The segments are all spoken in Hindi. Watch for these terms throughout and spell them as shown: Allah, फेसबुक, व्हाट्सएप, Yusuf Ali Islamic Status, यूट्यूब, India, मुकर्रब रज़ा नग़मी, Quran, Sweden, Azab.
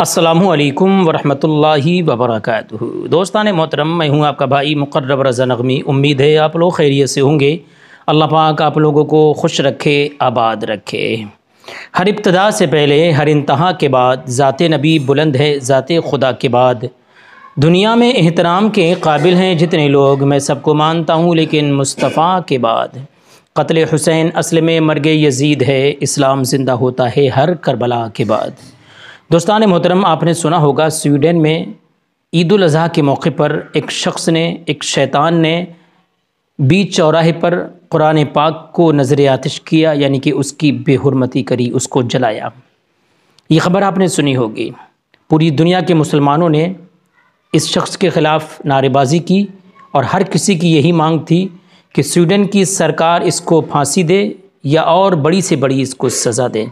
अस्सलामुअलैकुम वरहमतुल्लाहि वबरकातुहू। दोस्तान मोहतरम, मैं हूँ आपका भाई मुकर्रब रज़ा नग़मी। उम्मीद है आप लोग खैरियत से होंगे। अल्लाह पाक आप लोगों को खुश रखे, आबाद रखे। हर इब्तदा से पहले, हर इंतहा के बाद ज़ात नबी बुलंद है, ज़ात खुदा के बाद। दुनिया में एहतराम के काबिल हैं जितने लोग, मैं सबको मानता हूँ, लेकिन मुस्तफ़ा के बाद। कत्ल हुसैन असल में मर्गे यजीद है, इस्लाम ज़िंदा होता है हर करबला के बाद। दोस्तान मोहतरम, आपने सुना होगा स्वीडन में ईद उल अज़हा के मौके पर एक शख्स ने, एक शैतान ने बीच चौराहे पर कुरान पाक को नज़र आतिश किया, यानी कि उसकी बेहुरमती करी, उसको जलाया। ये ख़बर आपने सुनी होगी। पूरी दुनिया के मुसलमानों ने इस शख्स के ख़िलाफ़ नारेबाजी की और हर किसी की यही मांग थी कि स्वीडन की सरकार इसको फांसी दे या और बड़ी से बड़ी इसको सज़ा दे।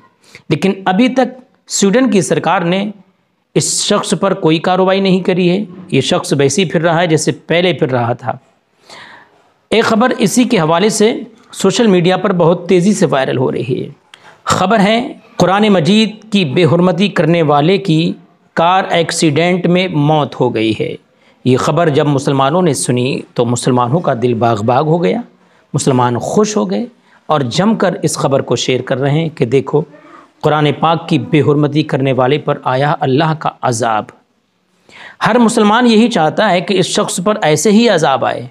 लेकिन अभी तक स्वीडन की सरकार ने इस शख्स पर कोई कार्रवाई नहीं करी है। ये शख्स वैसे ही फिर रहा है जैसे पहले फिर रहा था। एक ख़बर इसी के हवाले से सोशल मीडिया पर बहुत तेज़ी से वायरल हो रही है। ख़बर है कुरान मजीद की बेहुरमती करने वाले की कार एक्सीडेंट में मौत हो गई है। ये ख़बर जब मुसलमानों ने सुनी तो मुसलमानों का दिल बाग बाग हो गया। मुसलमान खुश हो गए और जमकर इस ख़बर को शेयर कर रहे हैं कि देखो, कुरान पाक की बेहुरमती करने वाले पर आया अल्लाह का अजाब। हर मुसलमान यही चाहता है कि इस शख्स पर ऐसे ही अजाब आए,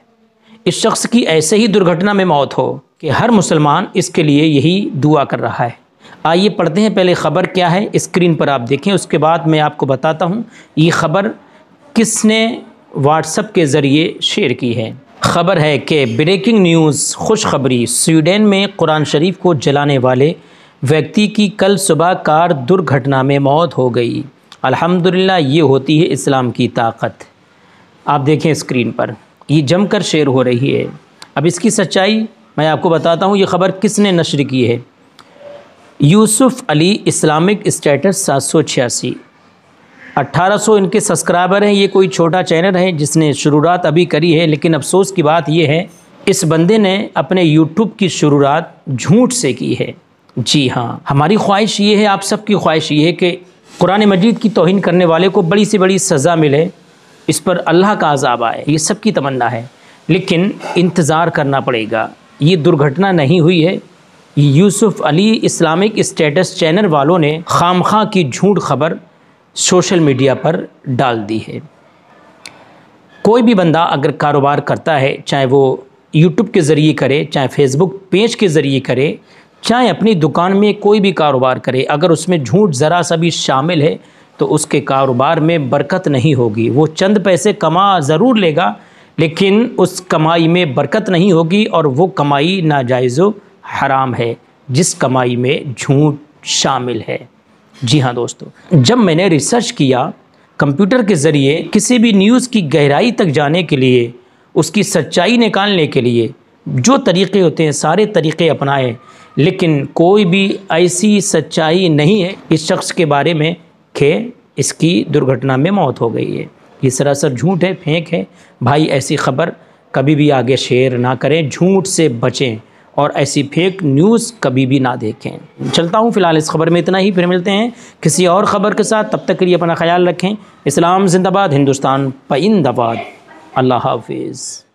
इस शख्स की ऐसे ही दुर्घटना में मौत हो, कि हर मुसलमान इसके लिए यही दुआ कर रहा है। आइए पढ़ते हैं पहले ख़बर क्या है, स्क्रीन पर आप देखें, उसके बाद मैं आपको बताता हूँ ये ख़बर किसने व्हाट्सएप के ज़रिए शेयर की है। ख़बर है कि ब्रेकिंग न्यूज़, खुशखबरी, स्वीडन में कुरान शरीफ को जलाने वाले व्यक्ति की कल सुबह कार दुर्घटना में मौत हो गई। अल्हम्दुलिल्लाह, ये होती है इस्लाम की ताकत। आप देखें स्क्रीन पर, ये जमकर शेयर हो रही है। अब इसकी सच्चाई मैं आपको बताता हूँ, ये ख़बर किसने नशर की है। यूसुफ अली इस्लामिक स्टेटस 786, 1800 इनके सब्सक्राइबर हैं। ये कोई छोटा चैनल है जिसने शुरुआत अभी करी है, लेकिन अफसोस की बात यह है इस बंदे ने अपने यूट्यूब की शुरुआत झूठ से की है। जी हाँ, हमारी ख्वाहिश ये है, आप सब की ख्वाहिश ये है कि कुरान मजीद की तौहीन करने वाले को बड़ी से बड़ी सज़ा मिले, इस पर अल्लाह का अजाब आए, ये सब की तमन्ना है। लेकिन इंतज़ार करना पड़ेगा। ये दुर्घटना नहीं हुई है, Yusuf Ali Islamic states channel वालों ने खामखा की झूठ खबर सोशल मीडिया पर डाल दी है। कोई भी बंदा अगर कारोबार करता है, चाहे वो यूट्यूब के ज़रिए करे, चाहे फेसबुक पेज के ज़रिए करे, चाहे अपनी दुकान में कोई भी कारोबार करे, अगर उसमें झूठ ज़रा सा भी शामिल है तो उसके कारोबार में बरकत नहीं होगी। वो चंद पैसे कमा ज़रूर लेगा, लेकिन उस कमाई में बरकत नहीं होगी और वो कमाई नाजायज़ व हराम है जिस कमाई में झूठ शामिल है। जी हाँ दोस्तों, जब मैंने रिसर्च किया कंप्यूटर के ज़रिए किसी भी न्यूज़ की गहराई तक जाने के लिए, उसकी सच्चाई निकालने के लिए जो तरीक़े होते हैं सारे तरीक़े अपनाए, लेकिन कोई भी ऐसी सच्चाई नहीं है इस शख्स के बारे में कि इसकी दुर्घटना में मौत हो गई है। ये सरासर झूठ है, फेंक है। भाई, ऐसी ख़बर कभी भी आगे शेयर ना करें, झूठ से बचें और ऐसी फेक न्यूज़ कभी भी ना देखें। चलता हूँ फ़िलहाल इस ख़बर में इतना ही, फिर मिलते हैं किसी और ख़बर के साथ। तब तक के लिए अपना ख्याल रखें। इस्लाम जिंदाबाद, हिंदुस्तान पाइंदाबाद। अल्लाह हाफिज़।